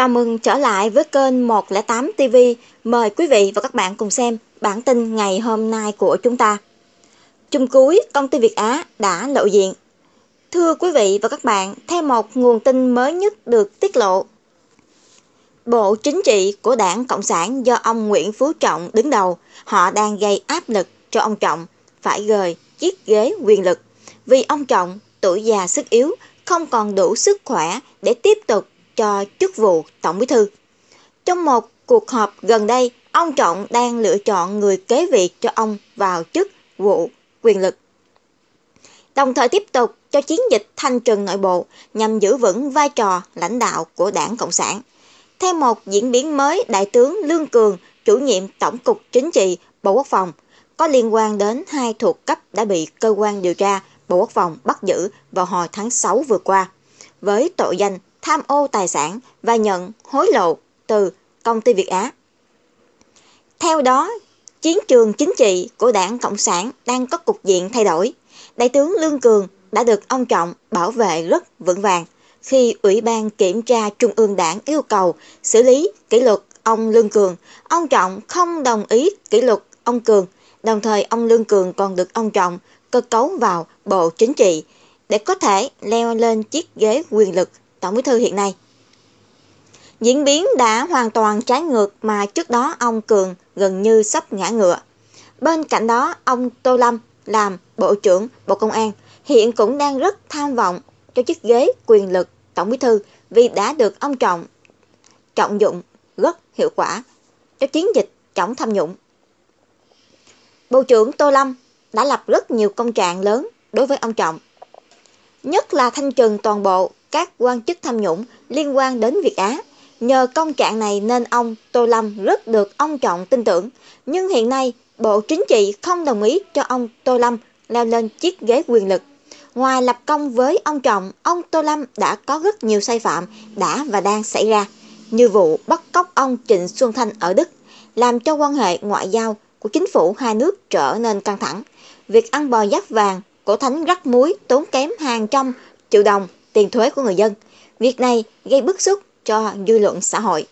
Chào mừng trở lại với kênh 108TV. Mời quý vị và các bạn cùng xem bản tin ngày hôm nay của chúng ta. Chung cuối, công ty Việt Á đã lộ diện. Thưa quý vị và các bạn, theo một nguồn tin mới nhất được tiết lộ, Bộ Chính trị của Đảng Cộng sản do ông Nguyễn Phú Trọng đứng đầu, họ đang gây áp lực cho ông Trọng phải rời chiếc ghế quyền lực vì ông Trọng tuổi già sức yếu, không còn đủ sức khỏe để tiếp tục cho chức vụ Tổng Bí thư. Trong một cuộc họp gần đây, ông Trọng đang lựa chọn người kế vị cho ông vào chức vụ quyền lực, đồng thời tiếp tục cho chiến dịch thanh trừng nội bộ nhằm giữ vững vai trò lãnh đạo của Đảng Cộng sản. Theo một diễn biến mới, Đại tướng Lương Cường, chủ nhiệm Tổng cục Chính trị Bộ Quốc phòng, có liên quan đến hai thuộc cấp đã bị cơ quan điều tra Bộ Quốc phòng bắt giữ vào hồi tháng 6 vừa qua, với tội danh tham ô tài sản và nhận hối lộ từ công ty Việt Á. Theo đó, chiến trường chính trị của Đảng Cộng sản đang có cục diện thay đổi. Đại tướng Lương Cường đã được ông Trọng bảo vệ rất vững vàng khi Ủy ban Kiểm tra Trung ương Đảng yêu cầu xử lý kỷ luật ông Lương Cường. Ông Trọng không đồng ý kỷ luật ông Cường, đồng thời ông Lương Cường còn được ông Trọng cơ cấu vào Bộ Chính trị để có thể leo lên chiếc ghế quyền lực Tổng Bí thư hiện nay. Diễn biến đã hoàn toàn trái ngược mà trước đó ông Cường gần như sắp ngã ngựa. Bên cạnh đó, ông Tô Lâm làm Bộ trưởng Bộ Công an hiện cũng đang rất tham vọng cho chiếc ghế quyền lực Tổng Bí thư vì đã được ông Trọng trọng dụng rất hiệu quả cho chiến dịch chống tham nhũng. Bộ trưởng Tô Lâm đã lập rất nhiều công trạng lớn đối với ông Trọng, nhất là thanh trừng toàn bộ các quan chức tham nhũng liên quan đến Việt Á. Nhờ công trạng này nên ông Tô Lâm rất được ông Trọng tin tưởng. Nhưng hiện nay, Bộ Chính trị không đồng ý cho ông Tô Lâm leo lên chiếc ghế quyền lực. Ngoài lập công với ông Trọng, ông Tô Lâm đã có rất nhiều sai phạm đã và đang xảy ra, như vụ bắt cóc ông Trịnh Xuân Thanh ở Đức, làm cho quan hệ ngoại giao của chính phủ hai nước trở nên căng thẳng. Việc ăn bò giáp vàng, cổ thánh rắc muối tốn kém hàng trăm triệu đồng tiền thuế của người dân. Việc này gây bức xúc cho dư luận xã hội.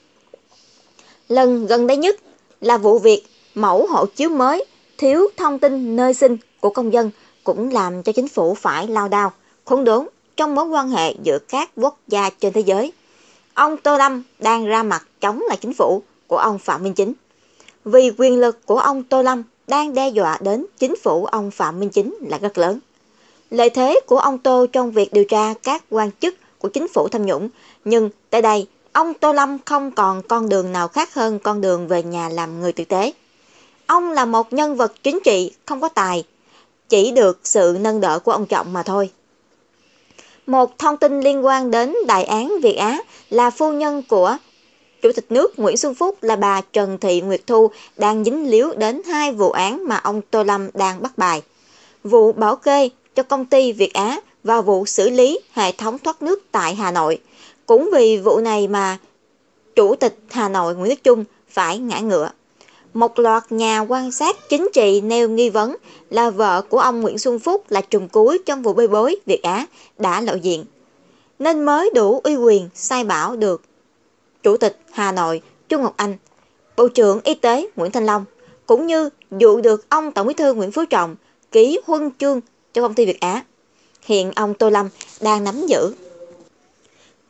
Lần gần đây nhất là vụ việc mẫu hộ chiếu mới thiếu thông tin nơi sinh của công dân cũng làm cho chính phủ phải lao đao, khốn đốn trong mối quan hệ giữa các quốc gia trên thế giới. Ông Tô Lâm đang ra mặt chống lại chính phủ của ông Phạm Minh Chính, vì quyền lực của ông Tô Lâm đang đe dọa đến chính phủ ông Phạm Minh Chính là rất lớn. Lợi thế của ông Tô trong việc điều tra các quan chức của chính phủ tham nhũng, nhưng tại đây, ông Tô Lâm không còn con đường nào khác hơn con đường về nhà làm người tử tế. Ông là một nhân vật chính trị không có tài, chỉ được sự nâng đỡ của ông Trọng mà thôi. Một thông tin liên quan đến đại án Việt Á là phu nhân của Chủ tịch nước Nguyễn Xuân Phúc là bà Trần Thị Nguyệt Thu đang dính líu đến hai vụ án mà ông Tô Lâm đang bắt bài: vụ bảo kê cho công ty Việt Á và vụ xử lý hệ thống thoát nước tại Hà Nội. Cũng vì vụ này mà Chủ tịch Hà Nội Nguyễn Đức Chung phải ngã ngựa. Một loạt nhà quan sát chính trị nêu nghi vấn là vợ của ông Nguyễn Xuân Phúc là trùm cuối trong vụ bê bối Việt Á đã lộ diện, nên mới đủ uy quyền sai bảo được Chủ tịch Hà Nội Chu Ngọc Anh, Bộ trưởng Y tế Nguyễn Thanh Long, cũng như dụ được ông Tổng Bí thư Nguyễn Phú Trọng ký huân chương cho công ty Việt Á. Hiện ông Tô Lâm đang nắm giữ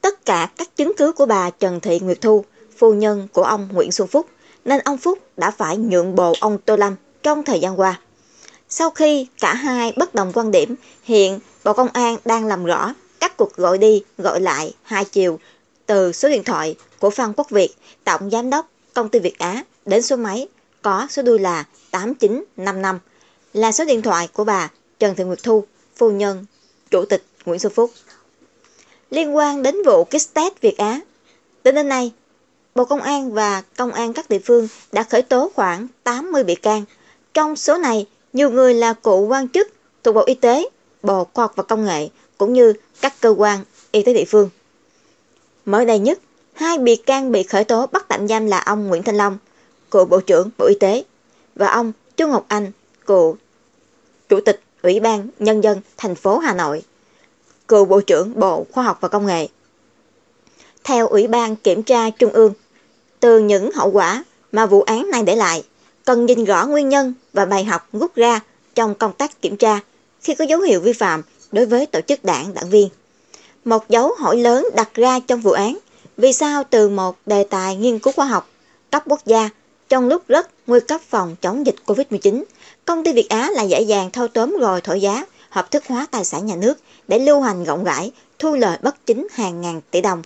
tất cả các chứng cứ của bà Trần Thị Nguyệt Thu, phu nhân của ông Nguyễn Xuân Phúc, nên ông Phúc đã phải nhượng bộ ông Tô Lâm trong thời gian qua. Sau khi cả hai bất đồng quan điểm, hiện Bộ Công an đang làm rõ các cuộc gọi đi gọi lại hai chiều từ số điện thoại của Phan Quốc Việt, Tổng Giám đốc công ty Việt Á, đến số máy có số đuôi là 8955 là số điện thoại của bà Trần Thị Nguyệt Thu, phu nhân Chủ tịch Nguyễn Xuân Phúc. Liên quan đến vụ kit test Việt Á, đến nay, Bộ Công an và Công an các địa phương đã khởi tố khoảng 80 bị can. Trong số này, nhiều người là cựu quan chức thuộc Bộ Y tế, Bộ Khoa học và Công nghệ, cũng như các cơ quan y tế địa phương. Mới đây nhất, hai bị can bị khởi tố bắt tạm giam là ông Nguyễn Thanh Long, cựu Bộ trưởng Bộ Y tế, và ông Chu Ngọc Anh, cựu Chủ tịch Ủy ban Nhân dân thành phố Hà Nội, cựu Bộ trưởng Bộ Khoa học và Công nghệ. Theo Ủy ban Kiểm tra Trung ương, từ những hậu quả mà vụ án này để lại, cần nhìn rõ nguyên nhân và bài học rút ra trong công tác kiểm tra khi có dấu hiệu vi phạm đối với tổ chức đảng, đảng viên. Một dấu hỏi lớn đặt ra trong vụ án, vì sao từ một đề tài nghiên cứu khoa học cấp quốc gia trong lúc rất nguy cấp phòng chống dịch COVID-19, công ty Việt Á là dễ dàng thâu tóm rồi thổi giá, hợp thức hóa tài sản nhà nước để lưu hành rộng rãi, thu lợi bất chính hàng ngàn tỷ đồng.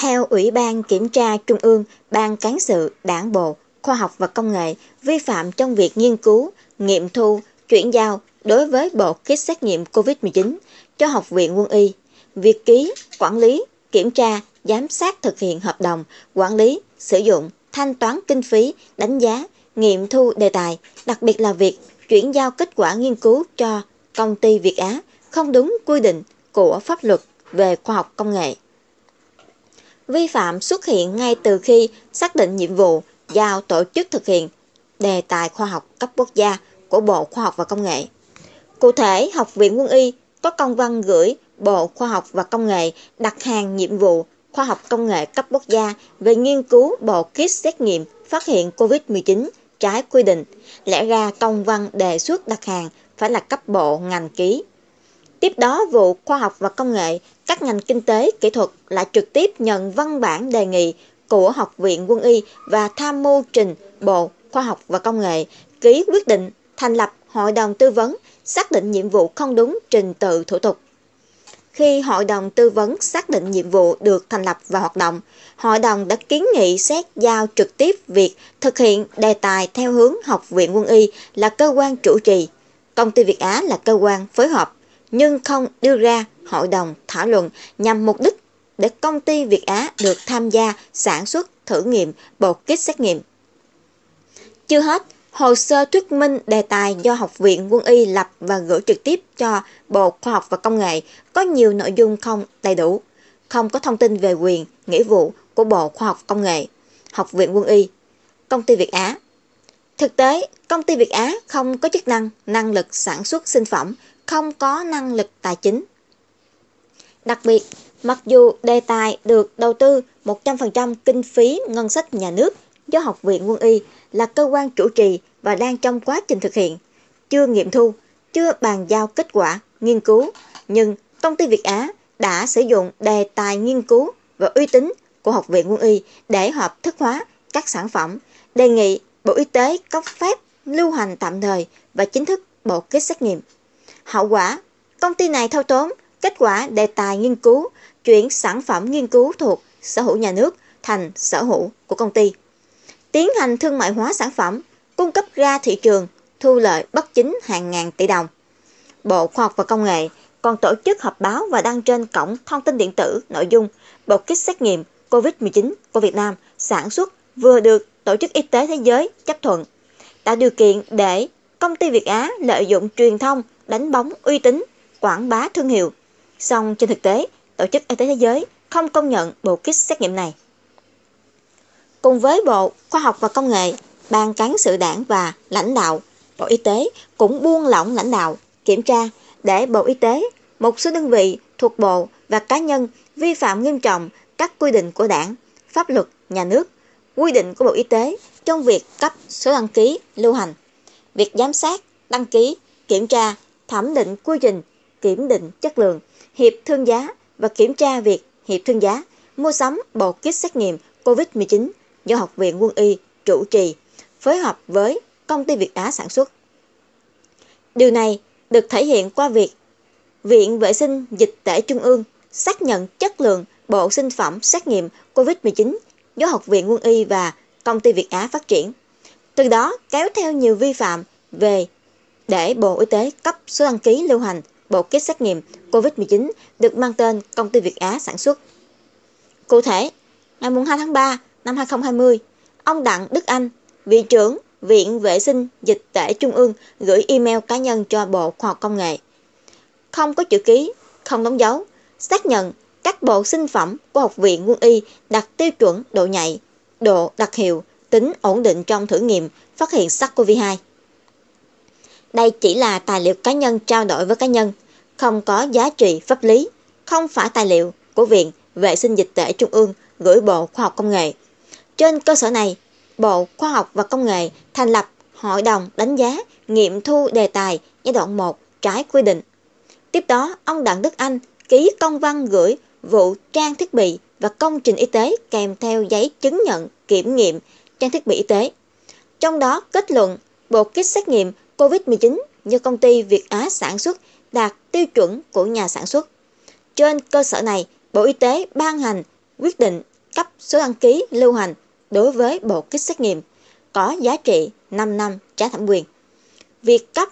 Theo Ủy ban Kiểm tra Trung ương, Ban Cán sự Đảng Bộ Khoa học và Công nghệ vi phạm trong việc nghiên cứu, nghiệm thu, chuyển giao đối với bộ kit xét nghiệm COVID-19 cho Học viện Quân y, việc ký, quản lý, kiểm tra, giám sát thực hiện hợp đồng, quản lý, sử dụng, thanh toán kinh phí, đánh giá, nghiệm thu đề tài, đặc biệt là việc chuyển giao kết quả nghiên cứu cho công ty Việt Á không đúng quy định của pháp luật về khoa học công nghệ. Vi phạm xuất hiện ngay từ khi xác định nhiệm vụ giao tổ chức thực hiện đề tài khoa học cấp quốc gia của Bộ Khoa học và Công nghệ. Cụ thể, Học viện Quân y có công văn gửi Bộ Khoa học và Công nghệ đặt hàng nhiệm vụ khoa học công nghệ cấp quốc gia về nghiên cứu bộ kit xét nghiệm phát hiện COVID-19 trái quy định. Lẽ ra công văn đề xuất đặt hàng phải là cấp bộ ngành ký. Tiếp đó, vụ khoa học và công nghệ, các ngành kinh tế, kỹ thuật lại trực tiếp nhận văn bản đề nghị của Học viện Quân y và tham mưu trình Bộ Khoa học và Công nghệ ký quyết định thành lập Hội đồng Tư vấn, xác định nhiệm vụ không đúng trình tự thủ tục. Khi Hội đồng Tư vấn xác định nhiệm vụ được thành lập và hoạt động, Hội đồng đã kiến nghị xét giao trực tiếp việc thực hiện đề tài theo hướng Học viện Quân y là cơ quan chủ trì, công ty Việt Á là cơ quan phối hợp, nhưng không đưa ra hội đồng thảo luận nhằm mục đích để công ty Việt Á được tham gia sản xuất thử nghiệm bộ kit xét nghiệm. Chưa hết, hồ sơ thuyết minh đề tài do Học viện Quân y lập và gửi trực tiếp cho Bộ Khoa học và Công nghệ có nhiều nội dung không đầy đủ, không có thông tin về quyền, nghĩa vụ của Bộ Khoa học Công nghệ, Học viện Quân y, công ty Việt Á. Thực tế, công ty Việt Á không có chức năng, năng lực sản xuất sinh phẩm, không có năng lực tài chính. Đặc biệt, mặc dù đề tài được đầu tư 100% kinh phí ngân sách nhà nước do Học viện Quân y là cơ quan chủ trì và đang trong quá trình thực hiện, chưa nghiệm thu, chưa bàn giao kết quả nghiên cứu, nhưng công ty Việt Á đã sử dụng đề tài nghiên cứu và uy tín của Học viện Quân y để hợp thức hóa các sản phẩm, đề nghị Bộ Y tế cấp phép lưu hành tạm thời và chính thức bộ kit xét nghiệm. Hậu quả, công ty này thâu tóm kết quả đề tài nghiên cứu, chuyển sản phẩm nghiên cứu thuộc sở hữu nhà nước thành sở hữu của công ty, tiến hành thương mại hóa sản phẩm, cung cấp ra thị trường, thu lợi bất chính hàng ngàn tỷ đồng. Bộ Khoa học và Công nghệ còn tổ chức họp báo và đăng trên cổng thông tin điện tử nội dung bộ kit xét nghiệm COVID-19 của Việt Nam sản xuất vừa được Tổ chức Y tế Thế giới chấp thuận, tạo điều kiện để công ty Việt Á lợi dụng truyền thông, đánh bóng uy tín, quảng bá thương hiệu. Song trên thực tế, Tổ chức Y tế Thế giới không công nhận bộ kit xét nghiệm này. Cùng với Bộ Khoa học và Công nghệ, Ban Cán sự Đảng và lãnh đạo Bộ Y tế cũng buông lỏng lãnh đạo, kiểm tra để Bộ Y tế, một số đơn vị thuộc Bộ và cá nhân vi phạm nghiêm trọng các quy định của Đảng, pháp luật, nhà nước, quy định của Bộ Y tế trong việc cấp số đăng ký lưu hành, việc giám sát, đăng ký, kiểm tra, thẩm định quy trình, kiểm định chất lượng, hiệp thương giá và kiểm tra việc hiệp thương giá, mua sắm bộ kit xét nghiệm COVID-19 do Học viện Quân y chủ trì, phối hợp với công ty Việt Á sản xuất. Điều này được thể hiện qua việc Viện Vệ sinh Dịch tễ Trung ương xác nhận chất lượng bộ sinh phẩm xét nghiệm COVID-19 do Học viện Quân y và công ty Việt Á phát triển. Từ đó kéo theo nhiều vi phạm về để Bộ Y tế cấp số đăng ký lưu hành bộ kit xét nghiệm COVID-19 được mang tên công ty Việt Á sản xuất. Cụ thể, ngày 2 tháng 3 năm 2020, ông Đặng Đức Anh, Viện trưởng Viện Vệ sinh Dịch tễ Trung ương gửi email cá nhân cho Bộ Khoa học Công nghệ. Không có chữ ký, không đóng dấu, xác nhận các bộ sinh phẩm của Học viện Quân y đạt tiêu chuẩn độ nhạy, độ đặc hiệu, tính ổn định trong thử nghiệm phát hiện SARS-CoV-2. Đây chỉ là tài liệu cá nhân trao đổi với cá nhân, không có giá trị pháp lý, không phải tài liệu của Viện vệ sinh dịch tễ Trung ương gửi Bộ Khoa học Công nghệ. Trên cơ sở này, Bộ Khoa học và Công nghệ thành lập Hội đồng đánh giá nghiệm thu đề tài giai đoạn 1 trái quy định. Tiếp đó, ông Đặng Đức Anh ký công văn gửi vụ trang thiết bị và công trình y tế kèm theo giấy chứng nhận kiểm nghiệm trang thiết bị y tế. Trong đó kết luận bộ kit xét nghiệm COVID-19 do công ty Việt Á sản xuất đạt tiêu chuẩn của nhà sản xuất. Trên cơ sở này, Bộ Y tế ban hành quyết định cấp số đăng ký lưu hành đối với bộ kit xét nghiệm có giá trị 5 năm trái thẩm quyền. Việc cấp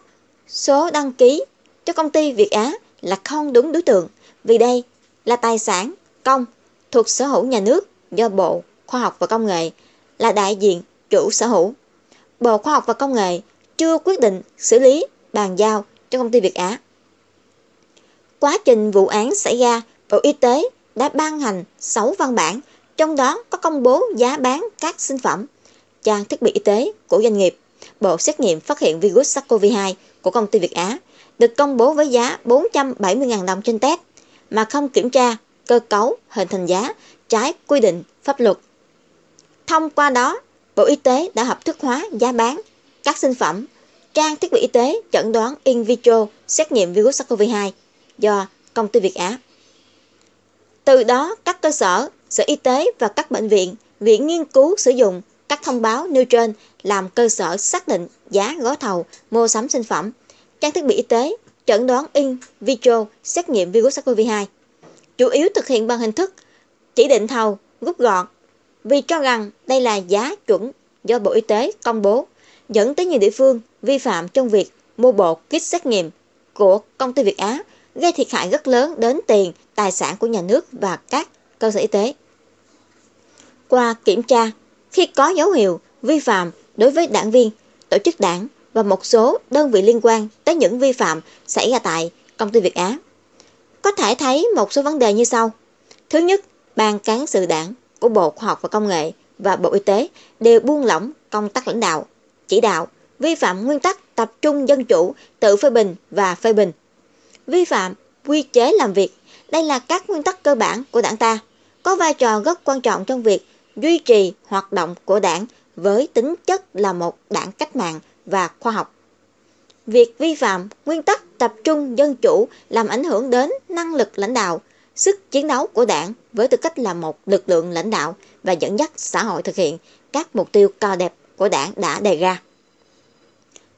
số đăng ký cho công ty Việt Á là không đúng đối tượng, vì đây là tài sản công thuộc sở hữu nhà nước do Bộ Khoa học và Công nghệ là đại diện chủ sở hữu. Bộ Khoa học và Công nghệ chưa quyết định xử lý bàn giao cho công ty Việt Á. Quá trình vụ án xảy ra, Bộ Y tế đã ban hành 6 văn bản, trong đó có công bố giá bán các sinh phẩm, trang thiết bị y tế của doanh nghiệp. Bộ xét nghiệm phát hiện virus SARS-CoV-2 của công ty Việt Á được công bố với giá 470.000 đồng trên test, mà không kiểm tra cơ cấu hình thành giá trái quy định pháp luật. Thông qua đó, Bộ Y tế đã hợp thức hóa giá bán các sinh phẩm, trang thiết bị y tế chẩn đoán in vitro xét nghiệm virus SARS-CoV-2 do công ty Việt Á. Từ đó, các cơ sở, sở y tế và các bệnh viện, viện nghiên cứu sử dụng các thông báo nêu trên làm cơ sở xác định giá gói thầu mua sắm sinh phẩm, trang thiết bị y tế, chẩn đoán in vitro xét nghiệm virus SARS-CoV-2. Chủ yếu thực hiện bằng hình thức chỉ định thầu rút gọn, vì cho rằng đây là giá chuẩn do Bộ Y tế công bố, dẫn tới nhiều địa phương vi phạm trong việc mua bộ kit xét nghiệm của công ty Việt Á, gây thiệt hại rất lớn đến tiền, tài sản của nhà nước và các cơ sở y tế. Qua kiểm tra, khi có dấu hiệu vi phạm đối với đảng viên, tổ chức đảng và một số đơn vị liên quan tới những vi phạm xảy ra tại công ty Việt Á, có thể thấy một số vấn đề như sau. Thứ nhất, Ban Cán sự Đảng của Bộ Khoa học và Công nghệ và Bộ Y tế đều buông lỏng công tác lãnh đạo, chỉ đạo, vi phạm nguyên tắc tập trung dân chủ, tự phê bình và phê bình, vi phạm quy chế làm việc. Đây là các nguyên tắc cơ bản của Đảng ta, có vai trò rất quan trọng trong việc duy trì hoạt động của Đảng với tính chất là một đảng cách mạng và khoa học. Việc vi phạm nguyên tắc tập trung dân chủ làm ảnh hưởng đến năng lực lãnh đạo, sức chiến đấu của Đảng với tư cách là một lực lượng lãnh đạo và dẫn dắt xã hội thực hiện các mục tiêu cao đẹp của Đảng đã đề ra.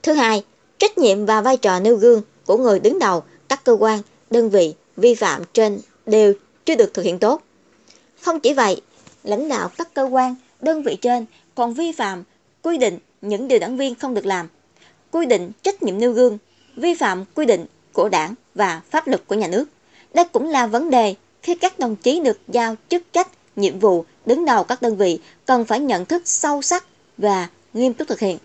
Thứ hai, trách nhiệm và vai trò nêu gương của người đứng đầu các cơ quan, đơn vị vi phạm trên đều chưa được thực hiện tốt. Không chỉ vậy, lãnh đạo các cơ quan, đơn vị trên còn vi phạm quy định những điều đảng viên không được làm, quy định trách nhiệm nêu gương, vi phạm quy định của Đảng và pháp luật của nhà nước. Đây cũng là vấn đề khi các đồng chí được giao chức trách, nhiệm vụ đứng đầu các đơn vị cần phải nhận thức sâu sắc và nghiêm túc thực hiện.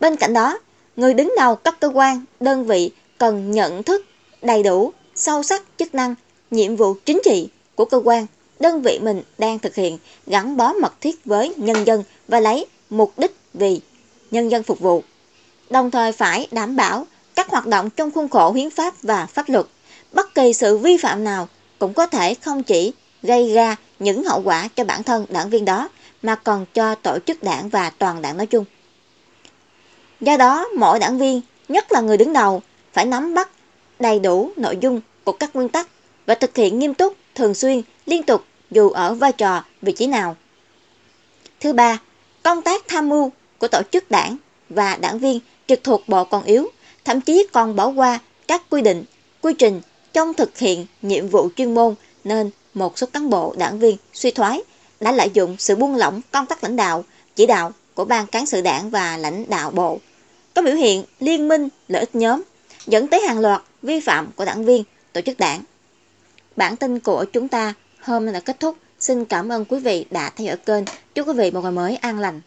Bên cạnh đó, người đứng đầu các cơ quan, đơn vị cần nhận thức đầy đủ, sâu sắc chức năng, nhiệm vụ chính trị của cơ quan, đơn vị mình đang thực hiện, gắn bó mật thiết với nhân dân và lấy mục đích vì nhân dân phục vụ. Đồng thời phải đảm bảo các hoạt động trong khuôn khổ hiến pháp và pháp luật. Bất kỳ sự vi phạm nào cũng có thể không chỉ gây ra những hậu quả cho bản thân đảng viên đó, mà còn cho tổ chức đảng và toàn đảng nói chung. Do đó, mỗi đảng viên, nhất là người đứng đầu, phải nắm bắt đầy đủ nội dung của các nguyên tắc và thực hiện nghiêm túc, thường xuyên, liên tục dù ở vai trò vị trí nào. Thứ ba, công tác tham mưu của tổ chức đảng và đảng viên trực thuộc bộ còn yếu, thậm chí còn bỏ qua các quy định, quy trình trong thực hiện nhiệm vụ chuyên môn, nên một số cán bộ đảng viên suy thoái đã lợi dụng sự buông lỏng công tác lãnh đạo, chỉ đạo của Ban Cán sự Đảng và lãnh đạo bộ, có biểu hiện liên minh lợi ích nhóm, dẫn tới hàng loạt vi phạm của đảng viên, tổ chức đảng. Bản tin của chúng ta hôm nay đã kết thúc. Xin cảm ơn quý vị đã theo dõi kênh. Chúc quý vị một ngày mới an lành.